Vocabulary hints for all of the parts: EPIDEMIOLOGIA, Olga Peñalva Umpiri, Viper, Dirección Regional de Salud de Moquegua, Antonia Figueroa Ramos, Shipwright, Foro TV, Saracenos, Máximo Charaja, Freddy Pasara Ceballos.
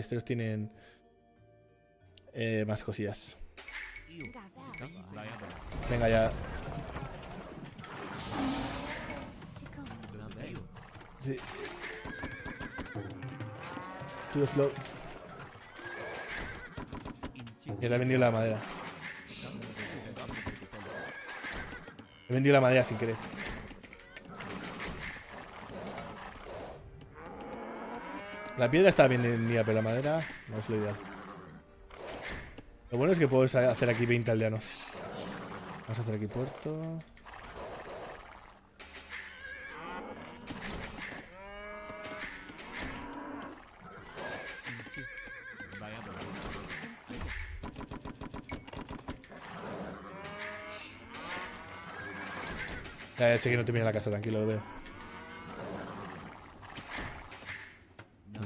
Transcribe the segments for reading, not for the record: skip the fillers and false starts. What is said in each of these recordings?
Estos tienen más cosillas. Venga ya. Sí. Todo slow. Y le ha vendido la madera. He vendido la madera sin querer. La piedra está bien vendida, pero la madera no es lo ideal. Lo bueno es que puedo hacer aquí 20 aldeanos. Vamos a hacer aquí puerto. Ya sé que no termina la casa, tranquilo, lo veo.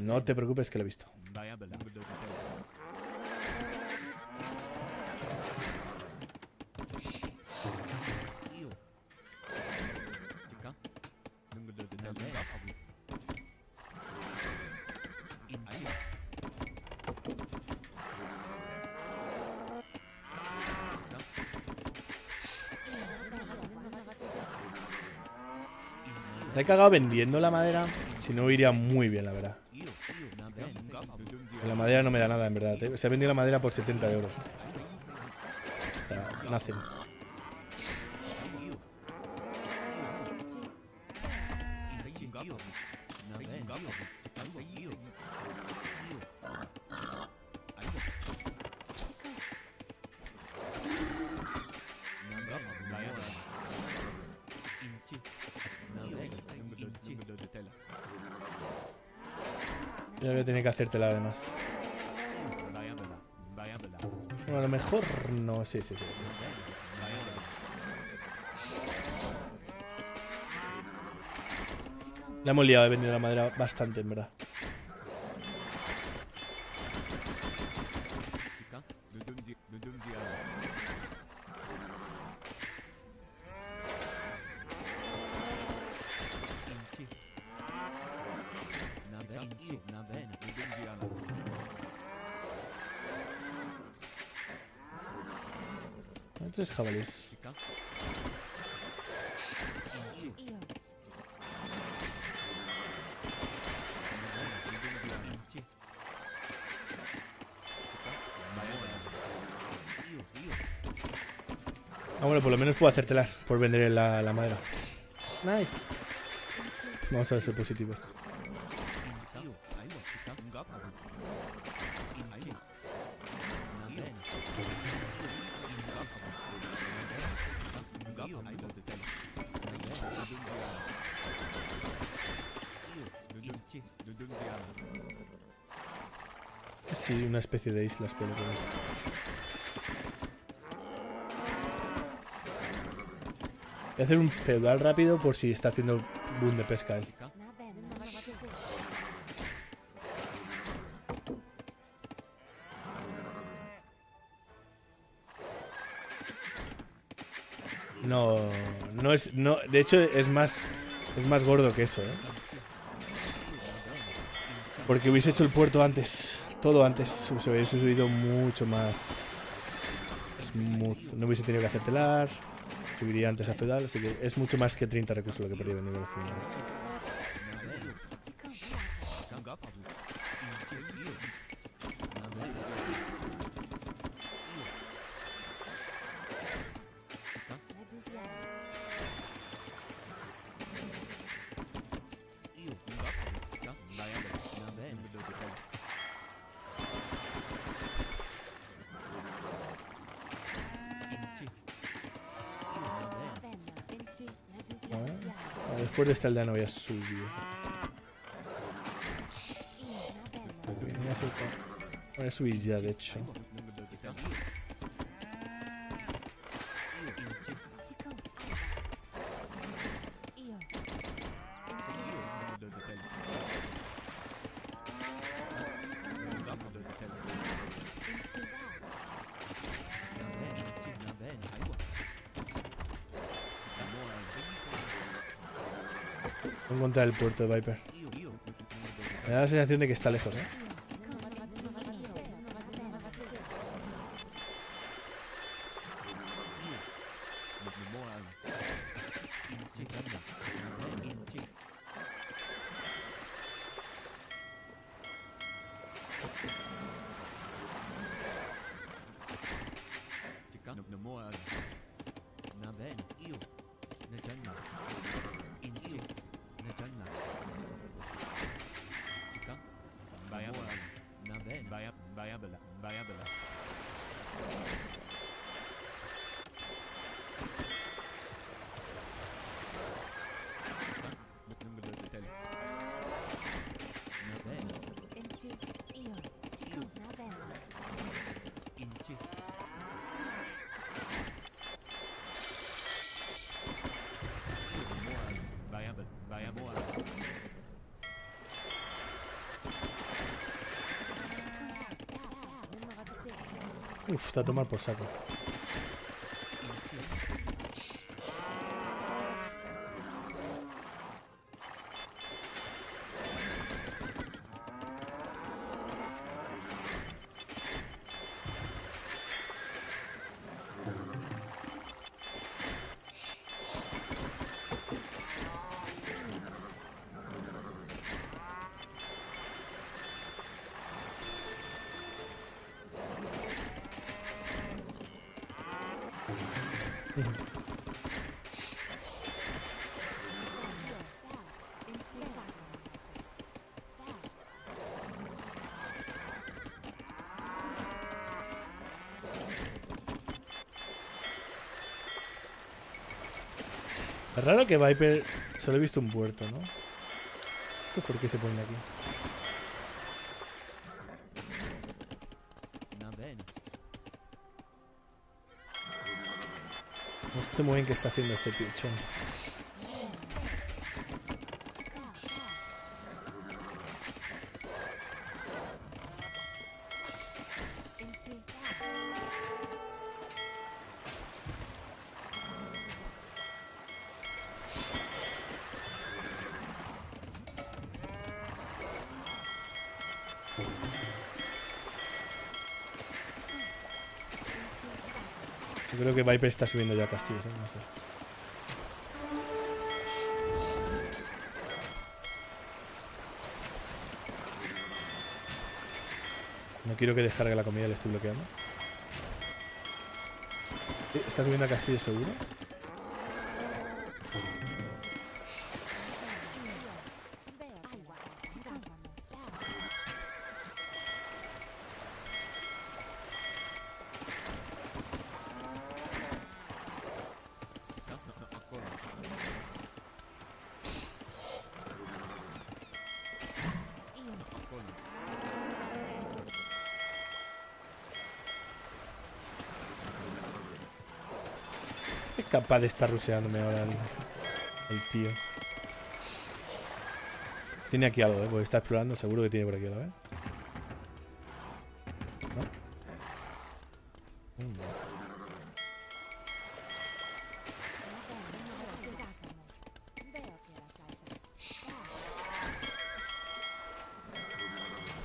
No te preocupes, que lo he visto. Me he cagado vendiendo la madera. Si no, iría muy bien, la verdad. La madera no me da nada, en verdad. Se ha vendido la madera por 70 euros. O sea, nacen. Ya voy a tener que hacértela además. Bueno, a lo mejor no, sí. La hemos liado, he vendido la madera bastante, en verdad. Tres jabalíes. Ah, bueno, por lo menos puedo hacértelas por vender la madera. Nice. Vamos a ser positivos. Sí, una especie de islas, pero voy a hacer un feudal rápido por si está haciendo boom de pesca él. No, no es, no, de hecho es más gordo que eso, ¿eh? Porque hubiese hecho el puerto antes, todo antes, hubiese subido mucho más smooth, no hubiese tenido que hacer telar, subiría antes a feudal, así que es mucho más que 30 recursos lo que he perdido en nivel final. Después de esta aldeano voy a subir. Voy a subir ya, de hecho. Voy a encontrar el puerto de Viper. Me da la sensación de que está lejos, ¿eh? Uf, está a tomar por saco. Es raro que Viper solo he visto un puerto, ¿no? Pues ¿por qué se ponen aquí? No sé muy bien qué está haciendo este pichón. Yo creo que Viper está subiendo ya castillos, ¿eh? No sé. No quiero que descargue la comida, le estoy bloqueando. ¿Está subiendo a castillos seguro? Es capaz de estar ruseándome ahora el tío. Tiene aquí algo, ¿eh? Porque está explorando, seguro que tiene por aquí algo, ¿eh?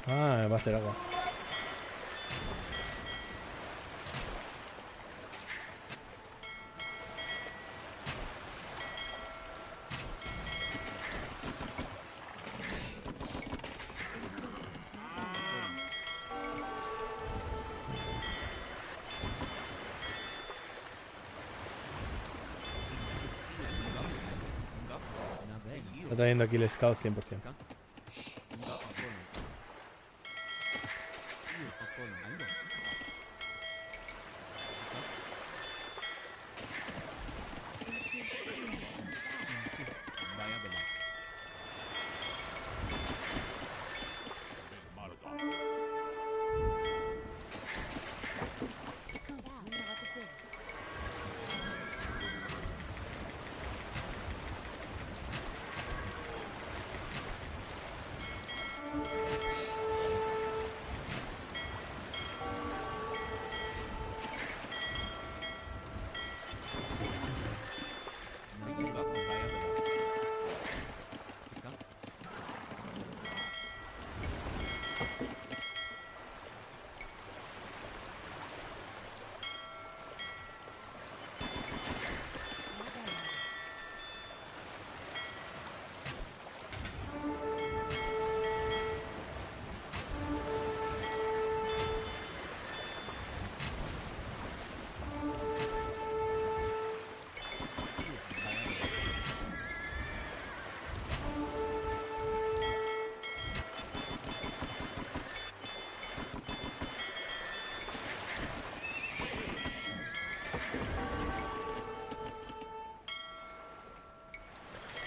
¿No? Ah, va a hacer agua. Está trayendo aquí el scout 100%.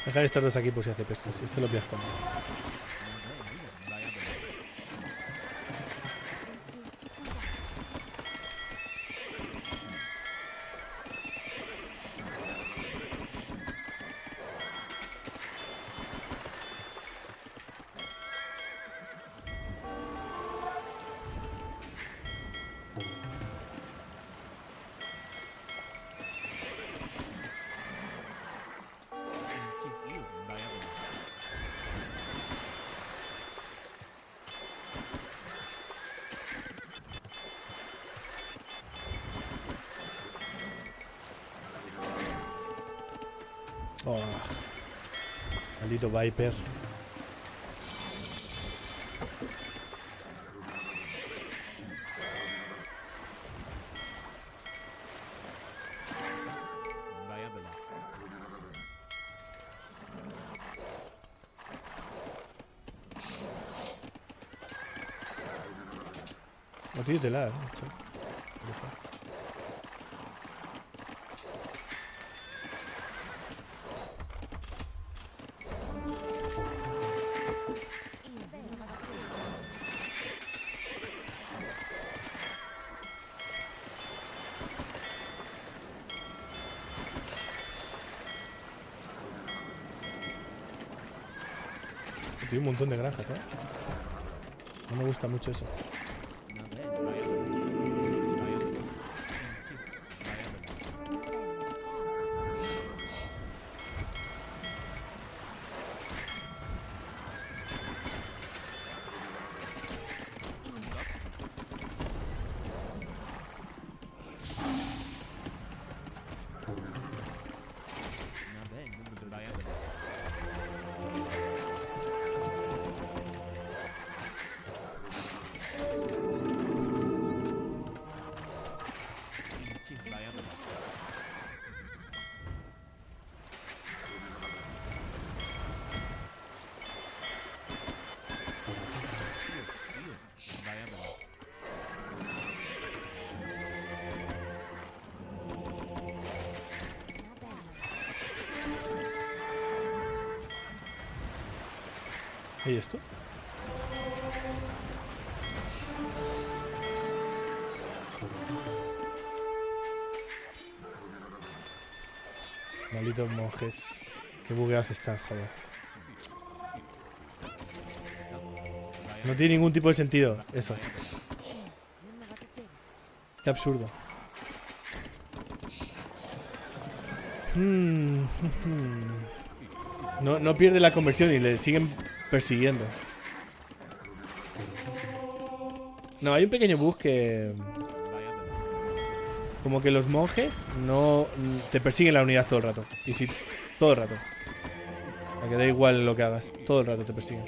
Dejar estos dos aquí por si hace pesca. Si este lo pillas con. Maldito Viper. No tiene tela, Tiene un montón de granjas, No me gusta mucho eso. ¿Y esto? Malditos monjes. Qué bugueados están, joder. No tiene ningún tipo de sentido eso. Qué absurdo. No pierde la conversión y le siguen persiguiendo. No, hay un pequeño bug que... Como que los monjes no... Te persiguen la unidad todo el rato. Y si... Todo el rato. A que da igual lo que hagas. Todo el rato te persiguen.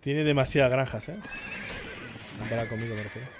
Tiene demasiadas granjas, Para conmigo, por ejemplo.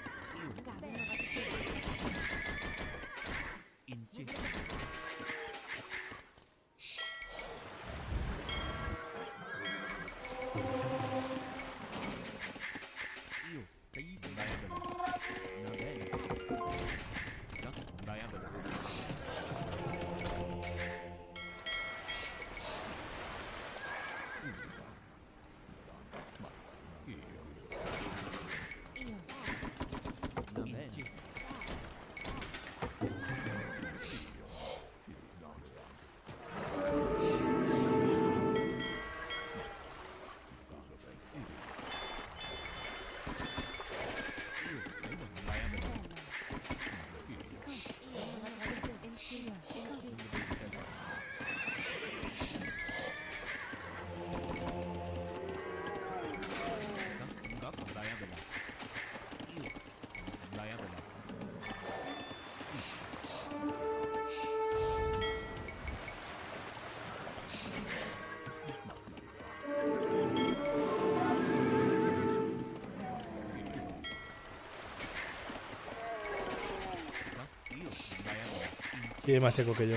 Y es más seco que yo.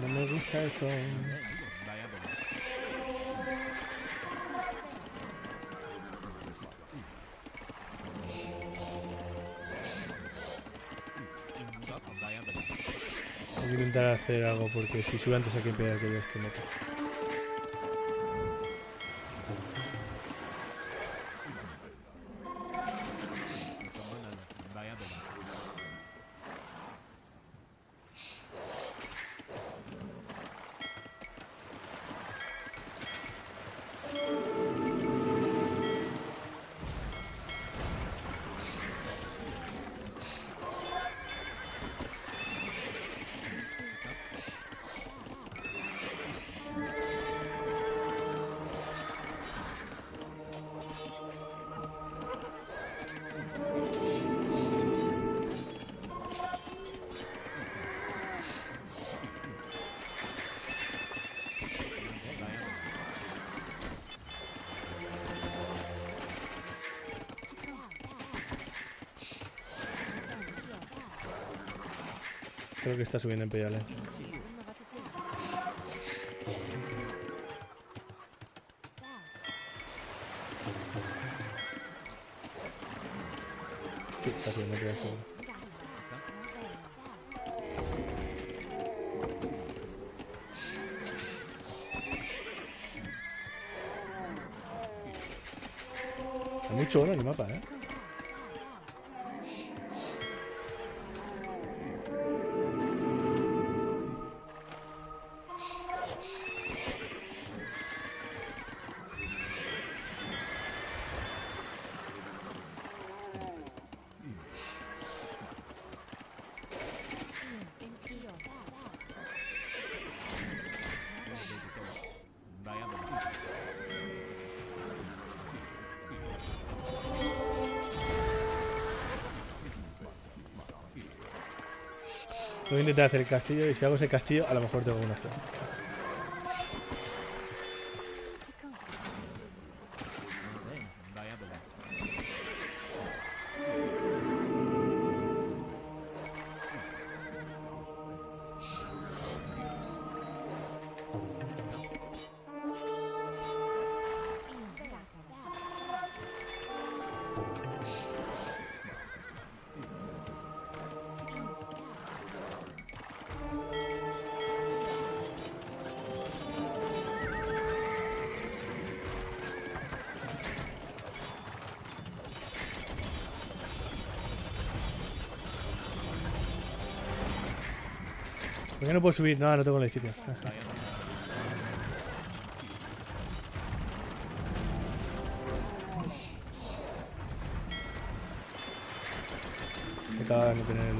No me gusta eso. Voy a intentar hacer algo porque si sube antes hay que impedir que yo esté meta. Creo que está subiendo en pedales. Sí, está subiendo en pedales. Hay mucho oro en el mapa, ¿eh? Voy a intentar hacer el castillo y si hago ese castillo a lo mejor tengo una flor. ¿Por qué no puedo subir? No, no tengo los edificios. Me acaba de tener el...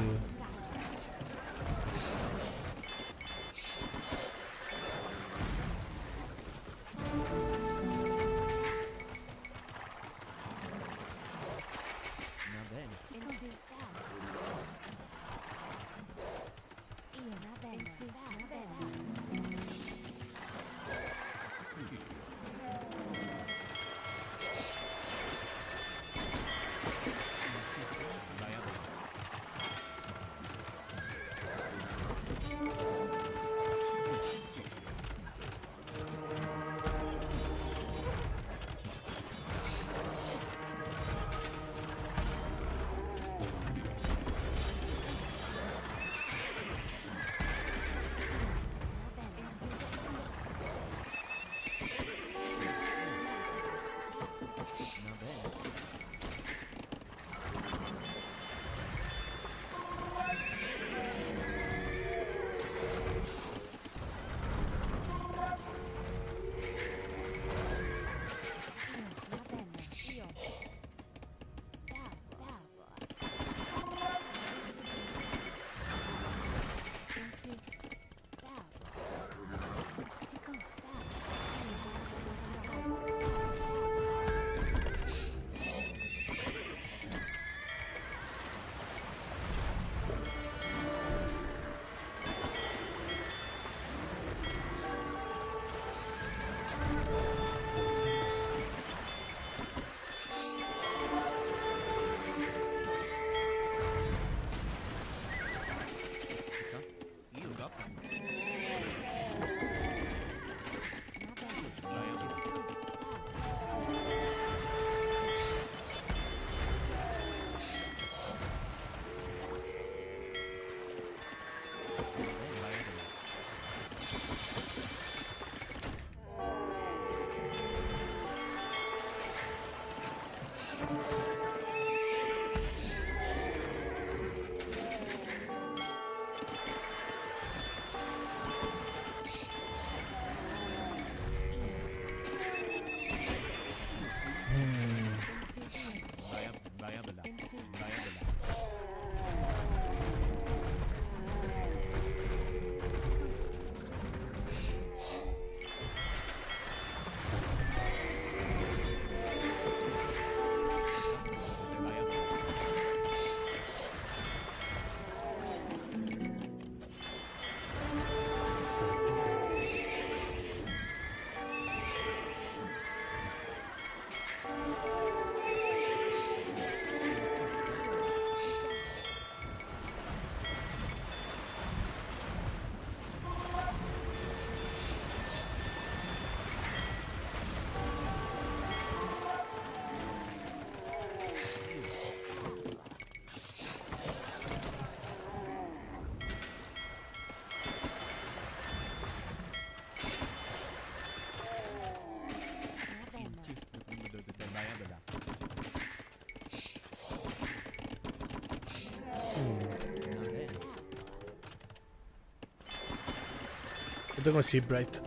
No tengo Shipwright.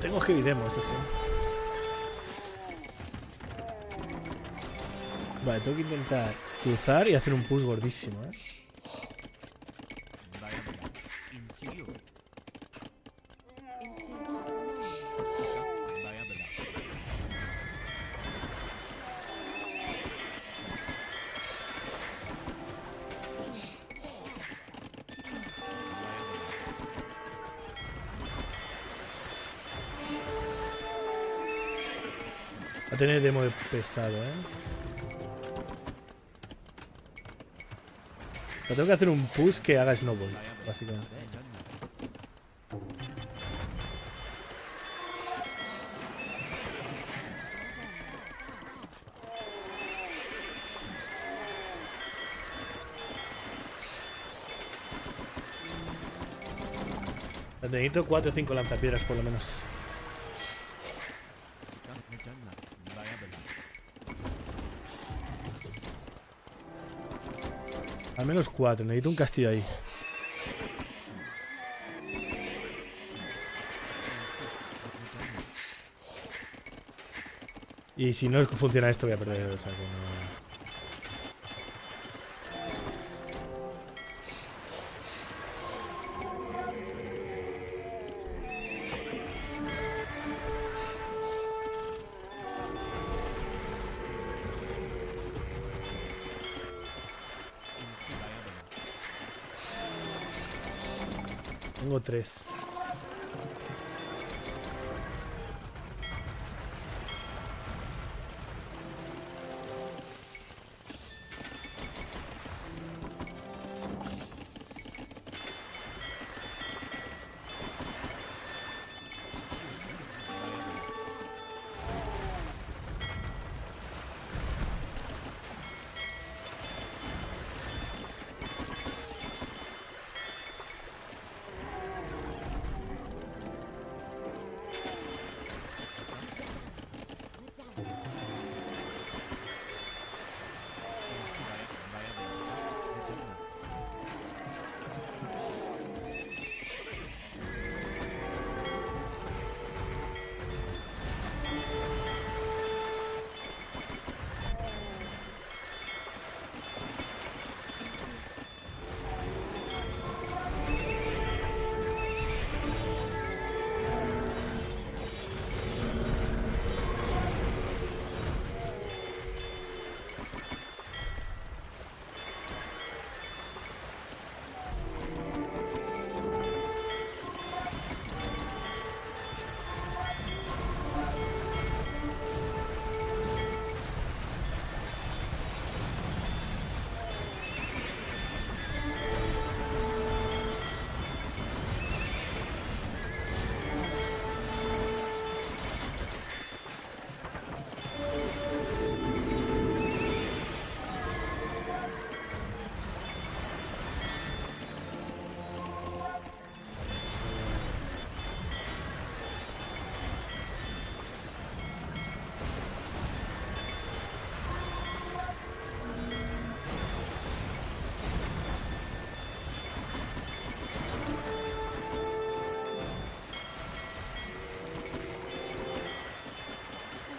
Tengo Heavy Demo, eso sí. Vale, tengo que intentar cruzar y hacer un push gordísimo, ¿eh? Tener demo de pesado, ¿eh? Pero tengo que hacer un push que haga snowball, básicamente. Necesito 4 o 5 lanzapiedras, por lo menos. Al menos 4, necesito un castillo ahí. Y si no funciona esto voy a perder, o sea que no... Tengo 3.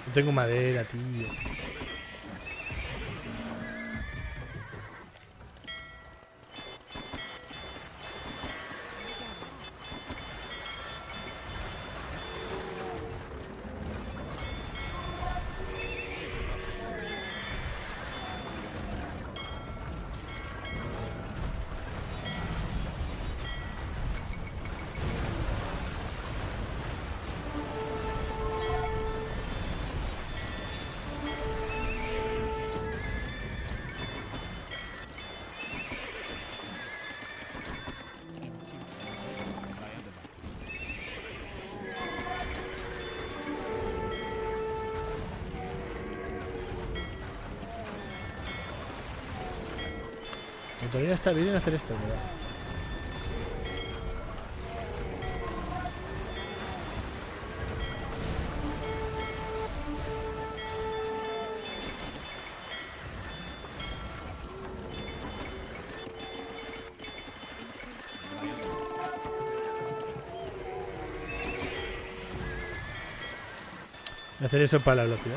No tengo madera, tío. Todavía está bien hacer esto, ¿verdad? Hacer eso para la velocidad.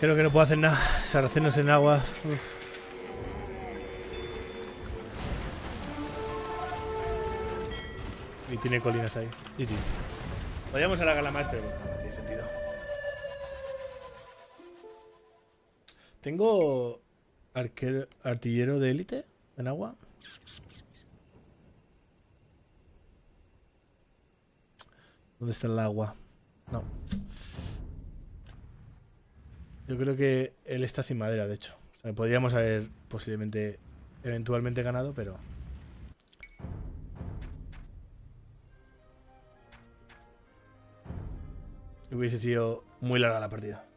Creo que no puedo hacer nada. Saracenos en agua. Uf. Y tiene colinas ahí. GG. Podríamos alargarla más, pero bueno, no tiene sentido. Tengo artillero de élite en agua. ¿Dónde está el agua? No. Yo creo que él está sin madera, de hecho. O sea, podríamos haber posiblemente, eventualmente ganado, pero... hubiese sido muy larga la partida.